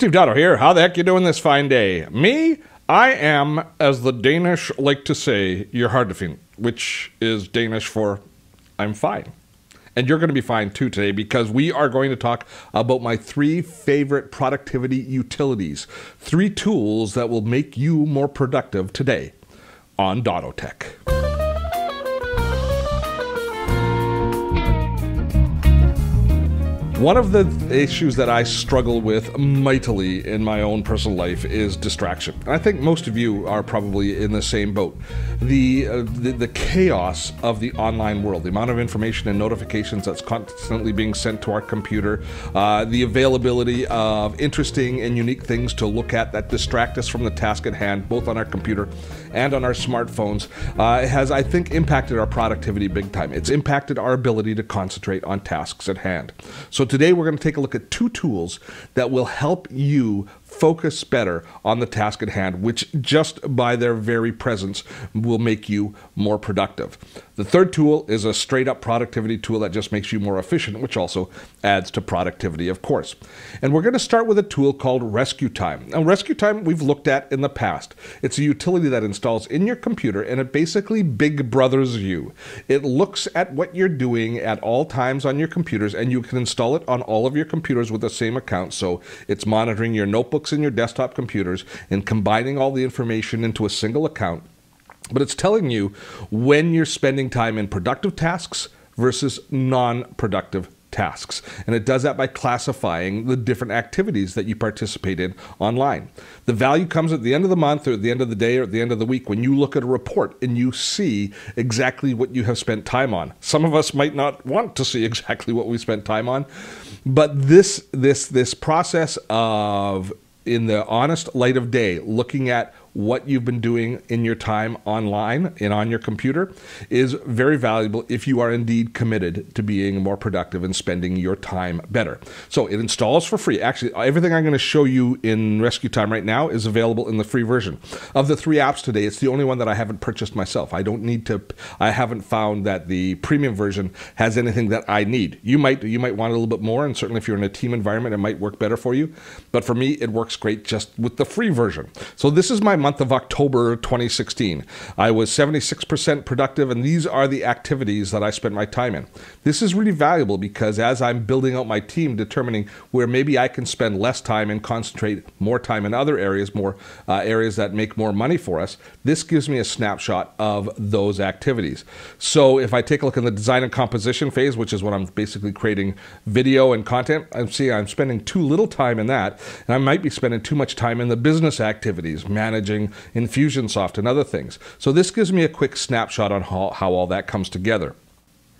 Steve Dotto here. How the heck you doing this fine day? Me? I am, as the Danish like to say, you're hard to find, which is Danish for I'm fine. And you're going to be fine too today, because we are going to talk about my 3 favorite productivity utilities. 3 tools that will make you more productive today on dottotech. One of the issues that I struggle with mightily in my own personal life is distraction. And I think most of you are probably in the same boat. The chaos of the online world, the amount of information and notifications that's constantly being sent to our computer, the availability of interesting and unique things to look at that distract us from the task at hand, both on our computer and on our smartphones, has, I think, impacted our productivity big time. It's impacted our ability to concentrate on tasks at hand. So today we're going to take a look at 2 tools that will help you focus better on the task at hand, which just by their very presence will make you more productive. The 3rd tool is a straight up productivity tool that just makes you more efficient, which also adds to productivity, of course. And we're going to start with a tool called RescueTime. Now, RescueTime we've looked at in the past. It's a utility that installs in your computer, and it basically Big Brothers you. It looks at what you're doing at all times on your computers, and you can install it on all of your computers with the same account. So it's monitoring your notebook in your desktop computers and combining all the information into a single account. But it's telling you when you're spending time in productive tasks versus non-productive tasks. And it does that by classifying the different activities that you participate in online. The value comes at the end of the month or at the end of the day or at the end of the week when you look at a report and you see exactly what you have spent time on. Some of us might not want to see exactly what we spent time on, but this process of, in the honest light of day, looking at what you've been doing in your time online and on your computer is very valuable if you are indeed committed to being more productive and spending your time better. So it installs for free. Actually, everything I'm going to show you in RescueTime right now is available in the free version. Of the 3 apps today, it's the only one that I haven't purchased myself. I haven't found that the premium version has anything that I need. You might want a little bit more, and certainly if you're in a team environment, it might work better for you. But for me, it works great just with the free version. So this is my month of October 2016. I was 76% productive, and these are the activities that I spent my time in. This is really valuable because as I'm building out my team, determining where maybe I can spend less time and concentrate more time in other areas, more areas that make more money for us, this gives me a snapshot of those activities. So if I take a look in the design and composition phase, which is when I'm basically creating video and content, I'm spending too little time in that, and I might be spending too much time in the business activities, managing Infusionsoft and other things. So this gives me a quick snapshot on how all that comes together.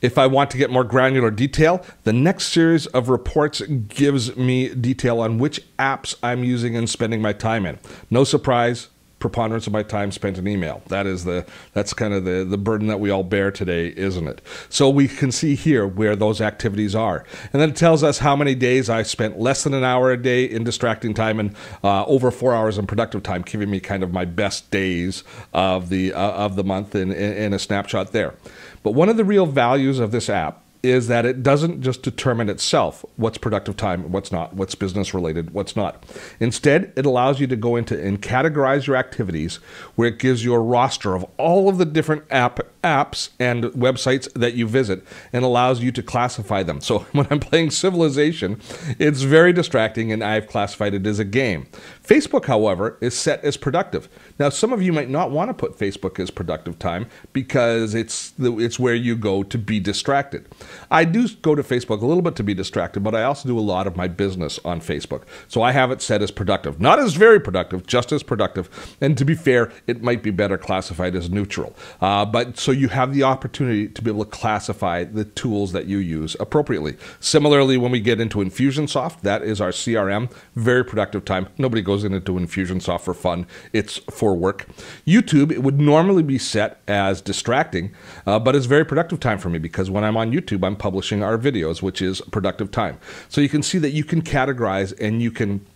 If I want to get more granular detail, the next series of reports gives me detail on which apps I'm using and spending my time in. No surprise, preponderance of my time spent in email. That's kind of the burden that we all bear today, isn't it? So we can see here where those activities are. And then it tells us how many days I spent less than an hour a day in distracting time and over 4 hours in productive time, giving me kind of my best days of the month in a snapshot there. But one of the real values of this app is that it doesn't just determine itself what's productive time, what's not, what's business related, what's not. Instead, it allows you to go into and categorize your activities, where it gives you a roster of all of the different apps and websites that you visit and allows you to classify them. So when I'm playing Civilization, it's very distracting, and I've classified it as a game. Facebook, however, is set as productive. Now, some of you might not want to put Facebook as productive time because it's where you go to be distracted. I do go to Facebook a little bit to be distracted, but I also do a lot of my business on Facebook. So I have it set as productive. Not as very productive, just as productive. And to be fair, it might be better classified as neutral. But so you have the opportunity to be able to classify the tools that you use appropriately. Similarly, when we get into Infusionsoft, that is our CRM, very productive time. Nobody goes into Infusionsoft for fun. It's for work. YouTube, it would normally be set as distracting, but it's very productive time for me because when I'm on YouTube, I'm publishing our videos, which is productive time. So you can see that you can categorize and you can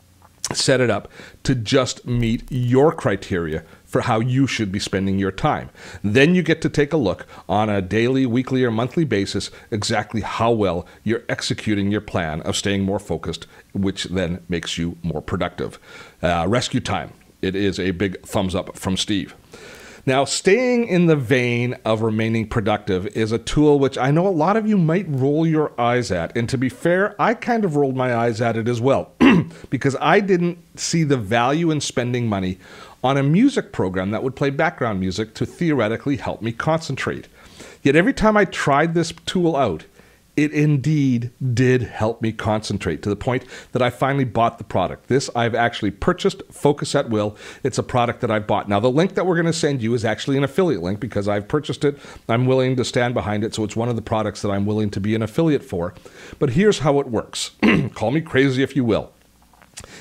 set it up to just meet your criteria for how you should be spending your time. Then you get to take a look on a daily, weekly, or monthly basis exactly how well you're executing your plan of staying more focused, which then makes you more productive. RescueTime. It is a big thumbs up from Steve. Now, staying in the vein of remaining productive is a tool which I know a lot of you might roll your eyes at. And to be fair, I kind of rolled my eyes at it as well because I didn't see the value in spending money on a music program that would play background music to theoretically help me concentrate. Yet every time I tried this tool out, it indeed did help me concentrate to the point that I finally bought the product. This I've actually purchased, Focus@Will. It's a product that I bought. Now, the link that we're going to send you is actually an affiliate link because I've purchased it. I'm willing to stand behind it, so it's one of the products that I'm willing to be an affiliate for. But here's how it works. Call me crazy if you will.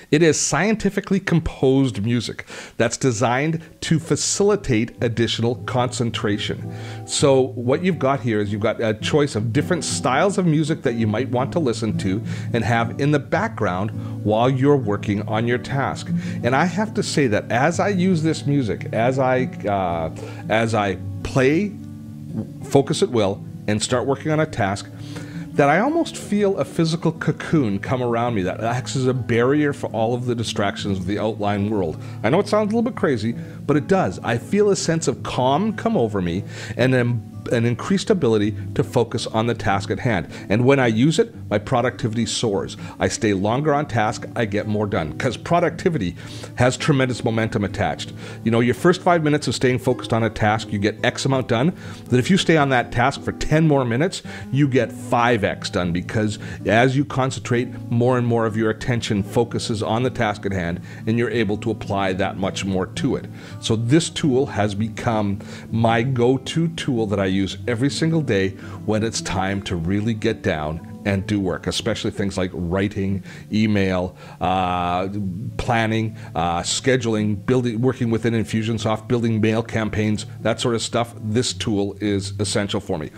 It is scientifically composed music that's designed to facilitate additional concentration. So what you've got here is you've got a choice of different styles of music that you might want to listen to and have in the background while you're working on your task. And I have to say that as I use this music, as I play Focus@Will and start working on a task, that I almost feel a physical cocoon come around me that acts as a barrier for all of the distractions of the outline world. I know it sounds a little bit crazy, but it does. I feel a sense of calm come over me and an increased ability to focus on the task at hand. And when I use it, my productivity soars. I stay longer on task, I get more done. Because productivity has tremendous momentum attached. You know, your first 5 minutes of staying focused on a task, you get X amount done. That if you stay on that task for 10 more minutes, you get 5X done. Because as you concentrate, more and more of your attention focuses on the task at hand, and you're able to apply that much more to it. So this tool has become my go-to tool that I use every single day when it's time to really get down and do work, especially things like writing, email, planning, scheduling, building, working within Infusionsoft, building mail campaigns, that sort of stuff. This tool is essential for me.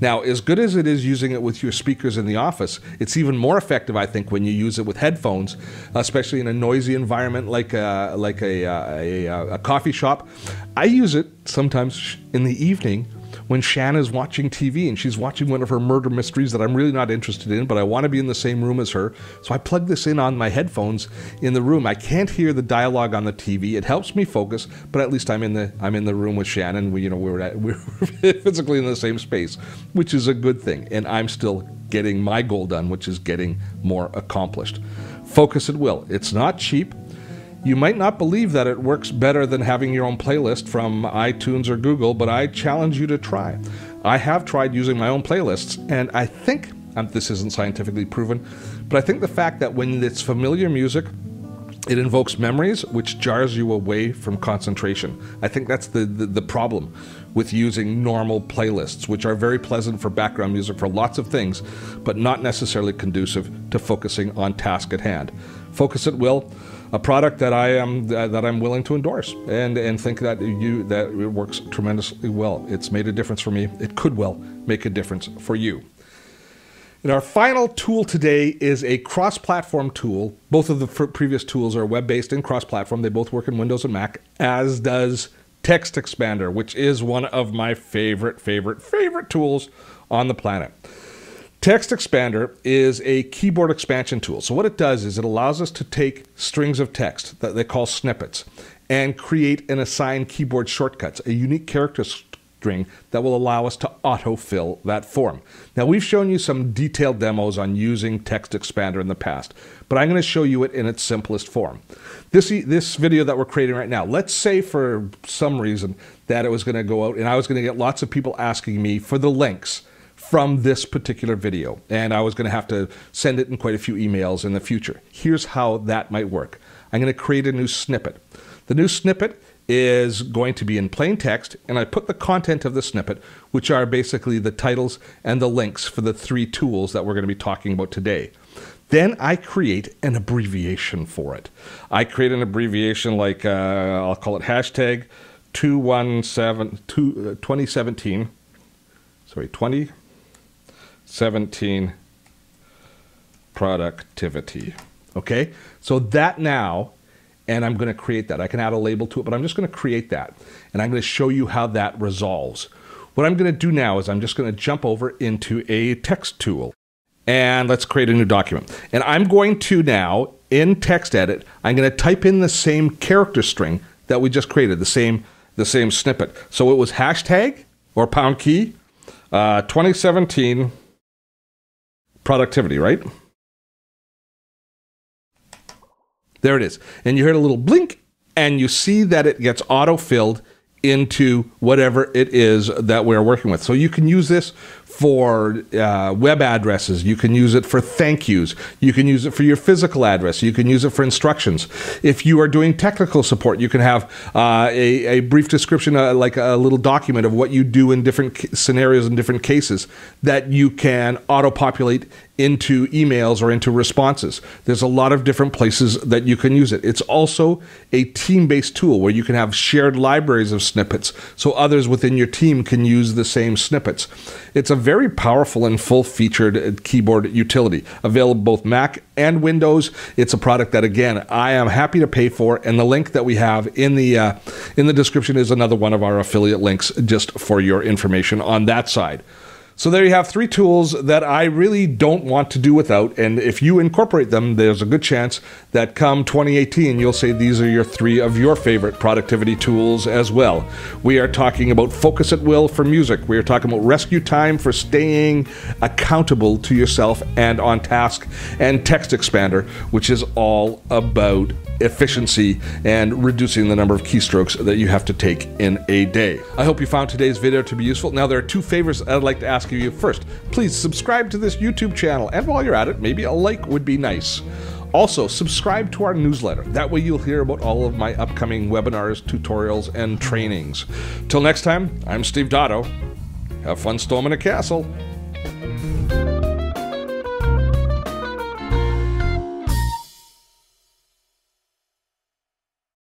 Now, as good as it is using it with your speakers in the office, it's even more effective, I think, when you use it with headphones, especially in a noisy environment like a coffee shop. I use it sometimes in the evening when Shanna's watching TV and she's watching one of her murder mysteries that I'm really not interested in, but I want to be in the same room as her. So I plug this in on my headphones in the room. I can't hear the dialogue on the TV. It helps me focus, but at least I'm in the room with Shanna. We, you know, we're physically in the same space, which is a good thing. And I'm still getting my goal done, which is getting more accomplished. Focus@Will. It's not cheap. You might not believe that it works better than having your own playlist from iTunes or Google, but I challenge you to try. I have tried using my own playlists, and I think, and this isn't scientifically proven, but I think the fact that when it's familiar music, it invokes memories, which jars you away from concentration. I think that's the problem with using normal playlists, which are very pleasant for background music for lots of things, but not necessarily conducive to focusing on task at hand. Focus@Will. A product that I'm willing to endorse and think that it works tremendously well. It's made a difference for me. It could well make a difference for you. And our final tool today is a cross-platform tool. Both of the previous tools are web-based and cross-platform. They both work in Windows and Mac, as does TextExpander, which is one of my favorite tools on the planet. TextExpander is a keyboard expansion tool. So what it does is it allows us to take strings of text that they call snippets and create and assign keyboard shortcuts, a unique character string that will allow us to autofill that form. Now, we've shown you some detailed demos on using TextExpander in the past, but I'm going to show you it in its simplest form. This video that we're creating right now, let's say for some reason that it was going to go out and I was going to get lots of people asking me for the links from this particular video, and I was going to have to send it in quite a few emails in the future. Here's how that might work. I'm going to create a new snippet. The new snippet is going to be in plain text, and I put the content of the snippet, which are basically the titles and the links for the three tools that we're going to be talking about today. Then I create an abbreviation for it. I create an abbreviation like, I'll call it hashtag 2017. Sorry, 2017 productivity. Okay, so that now and I'm going to create that. I can add a label to it, but I'm just going to create that, and I'm going to show you how that resolves. What I'm going to do now is I'm just going to jump over into a text tool, and let's create a new document. And I'm going to now, in TextEdit, I'm going to type in the same character string that we just created, the same snippet. So it was hashtag or pound key 2017 productivity, right? There it is. And you heard a little blink, and you see that it gets auto-filled into whatever it is that we're working with. So you can use this for web addresses. You can use it for thank yous. You can use it for your physical address. You can use it for instructions. If you are doing technical support, you can have a brief description, like a little document of what you do in different scenarios and different cases that you can auto-populate into emails or into responses. There's a lot of different places that you can use it. It's also a team-based tool where you can have shared libraries of snippets so others within your team can use the same snippets. It's a very powerful and full-featured keyboard utility, available both Mac and Windows. It's a product that, again, I am happy to pay for, and the link that we have in the description is another one of our affiliate links just for your information on that side. So there you have three tools that I really don't want to do without, and if you incorporate them, there's a good chance that come 2018, you'll say these are your three of your favorite productivity tools as well. We are talking about Focus@Will for music. We are talking about RescueTime for staying accountable to yourself and on task, and TextExpander, which is all about efficiency and reducing the number of keystrokes that you have to take in a day. I hope you found today's video to be useful. Now, there are two favors I'd like to ask you. First, please subscribe to this YouTube channel, and while you're at it, maybe a like would be nice. Also, subscribe to our newsletter. That way you'll hear about all of my upcoming webinars, tutorials, and trainings. Till next time, I'm Steve Dotto. Have fun storming a castle.